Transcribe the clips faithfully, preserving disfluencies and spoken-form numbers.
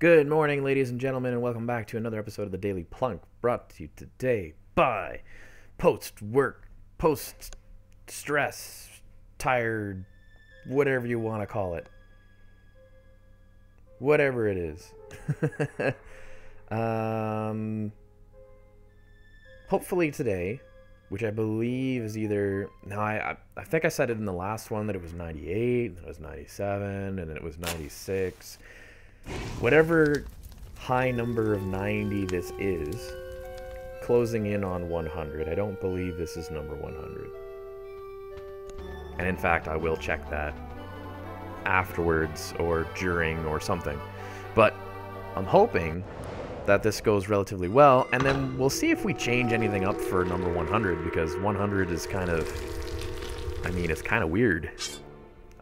Good morning, ladies and gentlemen, and welcome back to another episode of The Daily Plunk, brought to you today by post-work, post-stress, tired, whatever you want to call it. Whatever it is. um, hopefully today, which I believe is either... No, I, I think I said it in the last one that it was ninety-eight, then it was ninety-seven, and then it was ninety-six... Whatever high number of ninety this is, closing in on one hundred. I don't believe this is number one hundred. And in fact, I will check that afterwards or during or something. But I'm hoping that this goes relatively well, and then we'll see if we change anything up for number one hundred, because one hundred is kind of... I mean, it's kind of weird.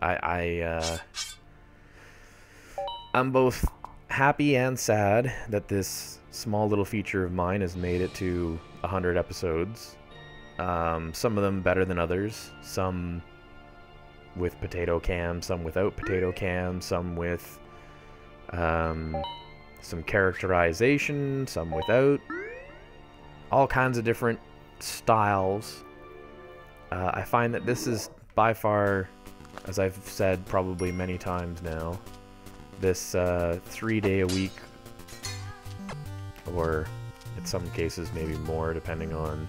I... I uh... I'm both happy and sad that this small little feature of mine has made it to one hundred episodes. Um, some of them better than others. Some with potato cam, some without potato cam, some with um, some characterization, some without. All kinds of different styles. Uh, I find that this is by far, as I've said probably many times now, this uh, three day a week, or in some cases maybe more, depending on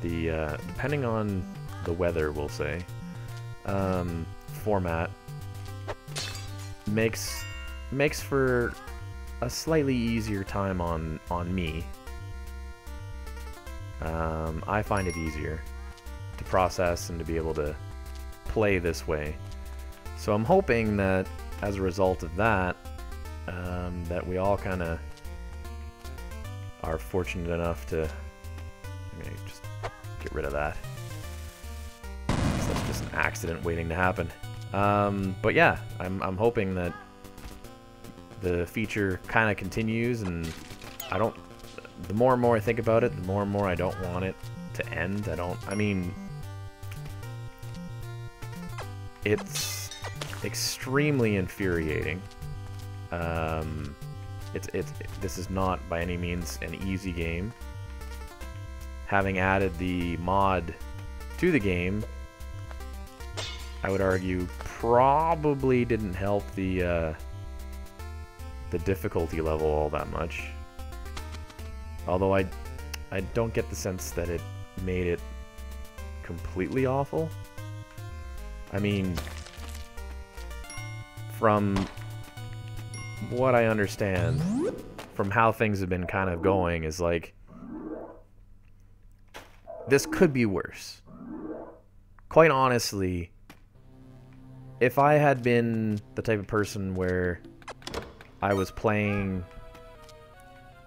the uh, depending on the weather, we'll say, um, format makes makes for a slightly easier time on on me. Um, I find it easier to process and to be able to play this way. So I'm hoping that, as a result of that, um, that we all kind of are fortunate enough to... I'm gonna just get rid of that. So that's just an accident waiting to happen. Um, but yeah, I'm, I'm hoping that the feature kind of continues, and I don't... The more and more I think about it, the more and more I don't want it to end. I don't... I mean... It's... extremely infuriating. Um, it's it's it, this is not by any means an easy game. Having added the mod to the game, I would argue probably didn't help the uh, the difficulty level all that much. Although I I don't get the sense that it made it completely awful. I mean, from what I understand, from how things have been kind of going, is like, this could be worse. Quite honestly, if I had been the type of person where I was playing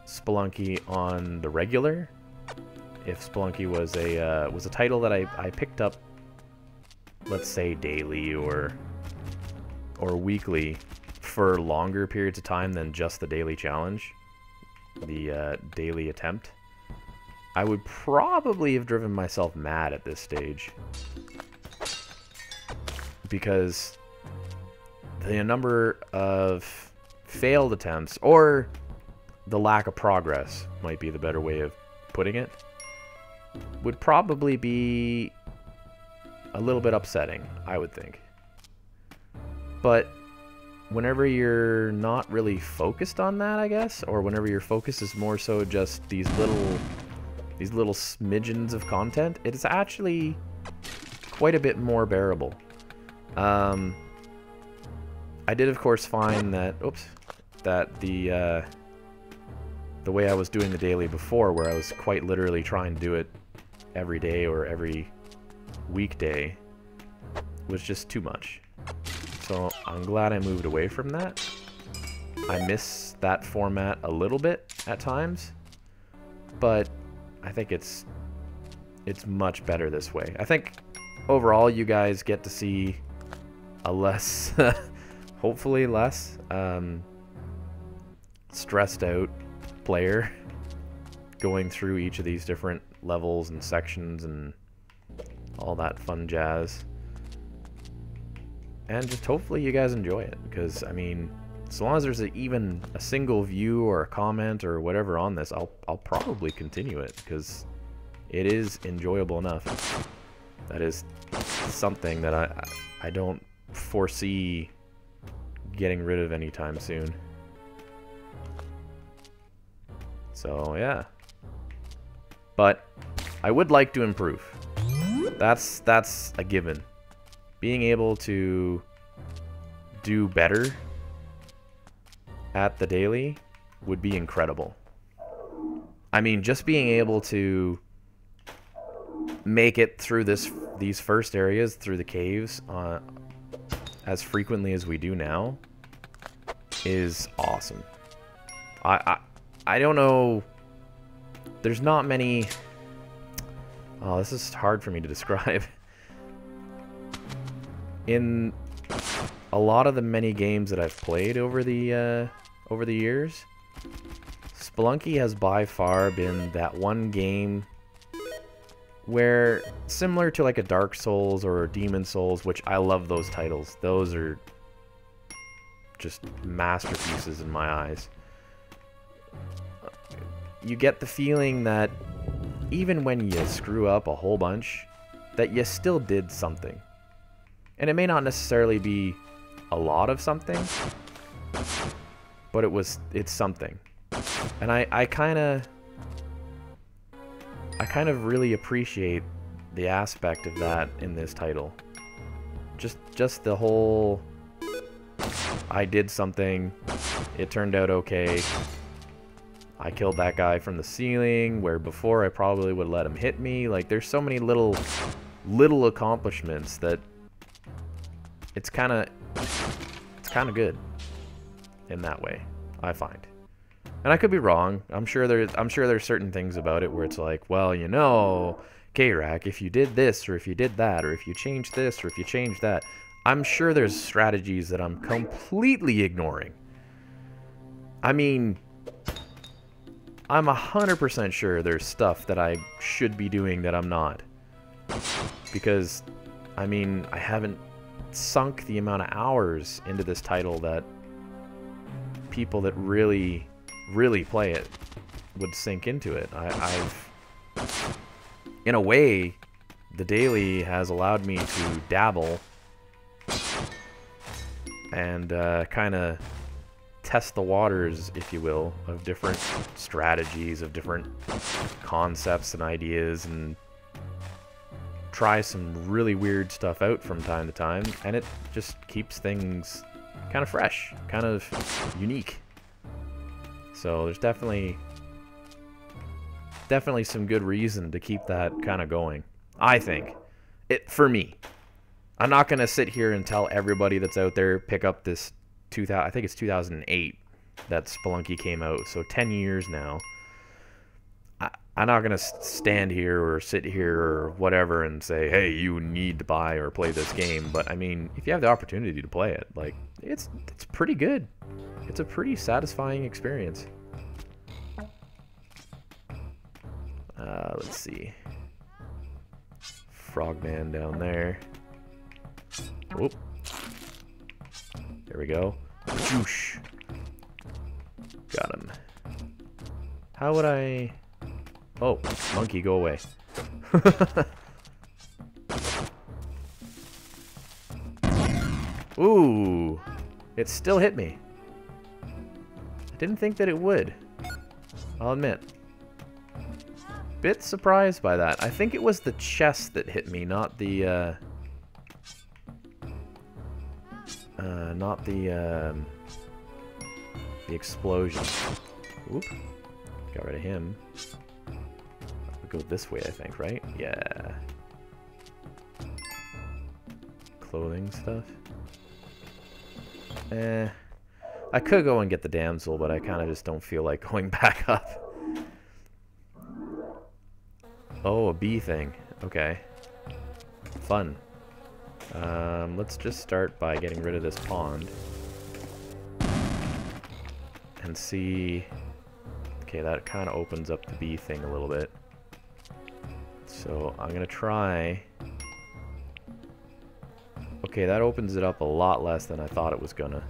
Spelunky on the regular, if Spelunky was a uh, was a title that I, I picked up, let's say daily or or weekly for longer periods of time than just the daily challenge, the uh, daily attempt, I would probably have driven myself mad at this stage, because the number of failed attempts, or the lack of progress might be the better way of putting it, would probably be a little bit upsetting, I would think. But whenever you're not really focused on that, I guess, or whenever your focus is more so just these little these little smidgens of content, it's actually quite a bit more bearable. Um, I did, of course, find that oops, that the uh, the way I was doing the daily before, where I was quite literally trying to do it every day or every weekday, was just too much. So I'm glad I moved away from that. I miss that format a little bit at times, but I think it's it's much better this way. I think overall you guys get to see a less, hopefully less, um, stressed out player going through each of these different levels and sections and all that fun jazz. And just hopefully you guys enjoy it, because, I mean, so long as there's a, even a single view or a comment or whatever on this, I'll, I'll probably continue it, because it is enjoyable enough. That is something that I, I don't foresee getting rid of anytime soon. So, yeah. But I would like to improve. That's, that's a given. Being able to do better at the daily would be incredible. I mean, just being able to make it through this these first areas, through the caves, uh, as frequently as we do now, is awesome. I, I, I don't know... There's not many... Oh, this is hard for me to describe. In a lot of the many games that I've played over the uh, over the years, Spelunky has by far been that one game where, similar to like a Dark Souls or a Demon Souls, which I love those titles. Those are just masterpieces in my eyes. You get the feeling that even when you screw up a whole bunch, that you still did something. And it may not necessarily be a lot of something, but it was, it's something. And I, I kind of... I kind of really appreciate the aspect of that in this title. Just just the whole, I did something, it turned out okay, I killed that guy from the ceiling, where before I probably would let him hit me. Like, there's so many little little accomplishments that it's kind of it's kind of good in that way, I find. And I could be wrong. I'm sure there. I'm sure there's certain things about it where it's like, well, you know, K-Rack, if you did this, or if you did that, or if you changed this, or if you changed that. I'm sure there's strategies that I'm completely ignoring. I mean, I'm one hundred percent sure there's stuff that I should be doing that I'm not. Because, I mean, I haven't sunk the amount of hours into this title that people that really... really play it would sink into it. I, I've, in a way, the daily has allowed me to dabble and uh, kind of test the waters, if you will, of different strategies, of different concepts and ideas, and try some really weird stuff out from time to time, and it just keeps things kind of fresh, kind of unique. So there's definitely, definitely some good reason to keep that kind of going, I think. It, for me. I'm not going to sit here and tell everybody that's out there, pick up this, two thousand, I think it's two thousand eight that Spelunky came out, so ten years now. I, I'm not going to stand here or sit here or whatever and say, hey, you need to buy or play this game. But I mean, if you have the opportunity to play it, like, it's it's pretty good. It's a pretty satisfying experience. Uh, let's see. Frogman down there. Whoop. There we go. Whoosh. Got him. How would I... Oh, monkey, go away. Ooh. It still hit me. I didn't think that it would, I'll admit. Bit surprised by that. I think it was the chest that hit me, not the, uh... Uh, not the, um... the explosion. Oop. Got rid of him. We'll go this way, I think, right? Yeah. Clothing stuff. Eh... I could go and get the damsel, but I kind of just don't feel like going back up. Oh, a bee thing. Okay. Fun. Um, let's just start by getting rid of this pond. And see... Okay, that kind of opens up the bee thing a little bit. So I'm going to try... Okay, that opens it up a lot less than I thought it was going to.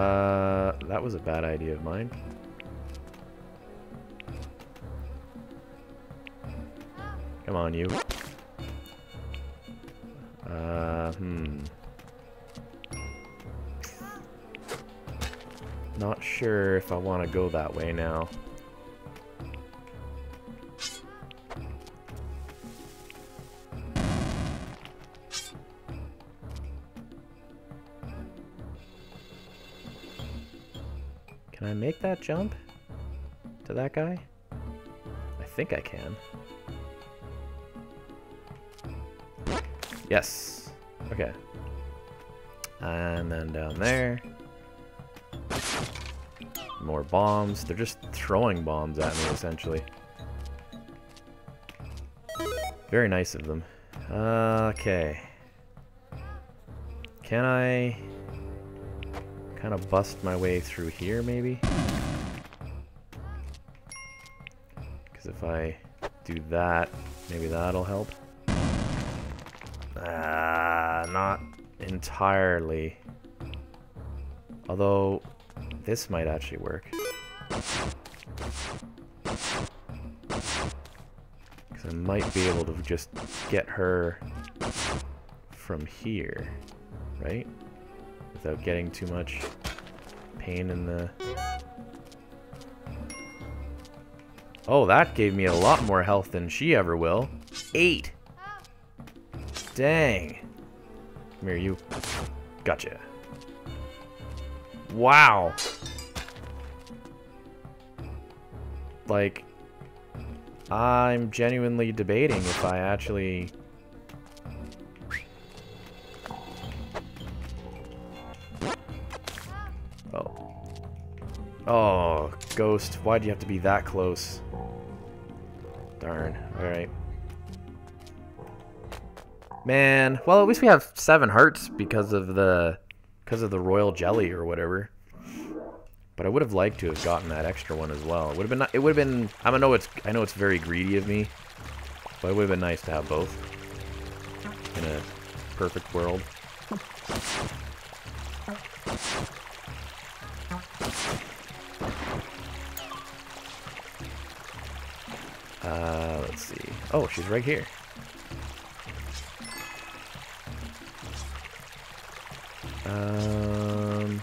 Uh, that was a bad idea of mine. Come on, you. Uh, hmm. Not sure if I want to go that way now. Can I make that jump to that guy? I think I can. Yes. Okay. And then down there. More bombs. They're just throwing bombs at me, essentially. Very nice of them. Uh, okay. Can I kind of bust my way through here, maybe? Because if I do that, maybe that'll help. Ah, uh, not entirely. Although, this might actually work. Because I might be able to just get her from here, right? Without getting too much pain in the... Oh, that gave me a lot more health than she ever will. Eight! Dang. Come here, you. Gotcha. Wow. Like, I'm genuinely debating if I actually... Oh. Oh, Ghost. Why'd you have to be that close? Darn. Alright. Man, well, at least we have seven hearts because of the because of the royal jelly or whatever. But I would have liked to have gotten that extra one as well. It would have been it would have been I know it's I know it's very greedy of me, but it would have been nice to have both in a perfect world. Uh, let's see. Oh, she's right here. Um,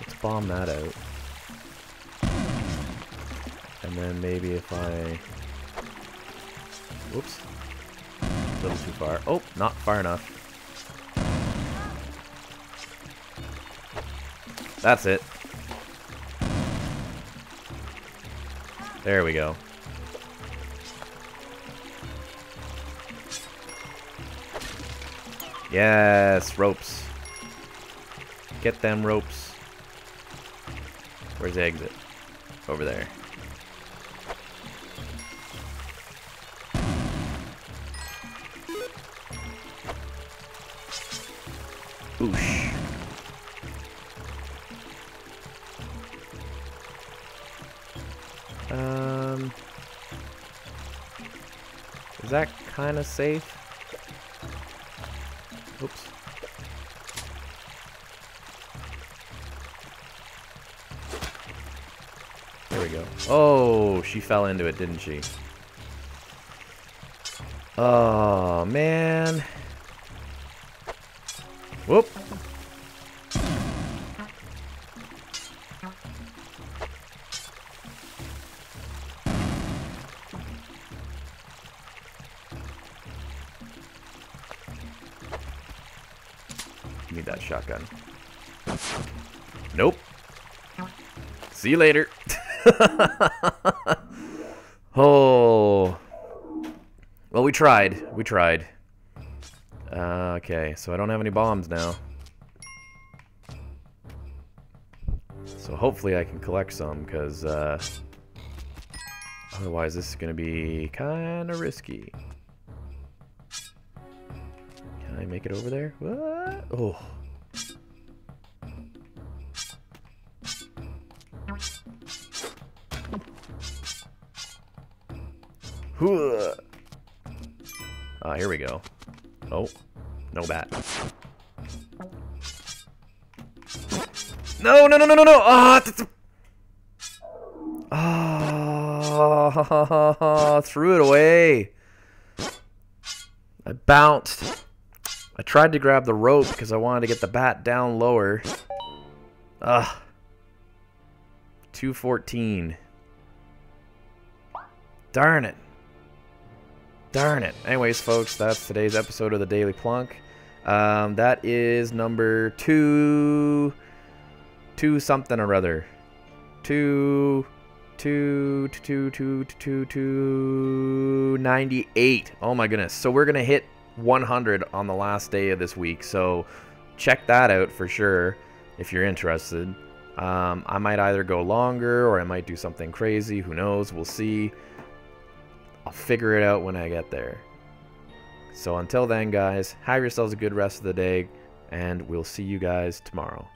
let's bomb that out. And then maybe if I... Whoops. A little too far. Oh, not far enough. That's it. There we go. Yes, ropes. Get them ropes. Where's the exit? Over there. Oosh. Um, is that kind of safe? Oops. There we go. Oh, she fell into it, didn't she? Oh, man. Whoop. Need that shotgun. Nope. See you later. Oh. Well, we tried. We tried. Uh, okay, so I don't have any bombs now. So hopefully I can collect some, because uh, otherwise this is going to be kind of risky. Can I make it over there? What? Oh. Ah, uh, here we go. Oh, no bat. No, no, no, no, no, no! Ah, oh, ah! Oh, threw it away. I bounced. I tried to grab the rope because I wanted to get the bat down lower. Ah. two fourteen. Darn it. Darn it. Anyways, folks, that's today's episode of The Daily Plunk. Um, that is number two... Two something or other. Two... Two... Two... Two... Two... Two... ninety-eight. Oh my goodness. So we're going to hit one hundred on the last day of this week. So check that out for sure if you're interested. Um, I might either go longer or I might do something crazy. Who knows? We'll see. I'll figure it out when I get there. So until then, guys, have yourselves a good rest of the day, and we'll see you guys tomorrow.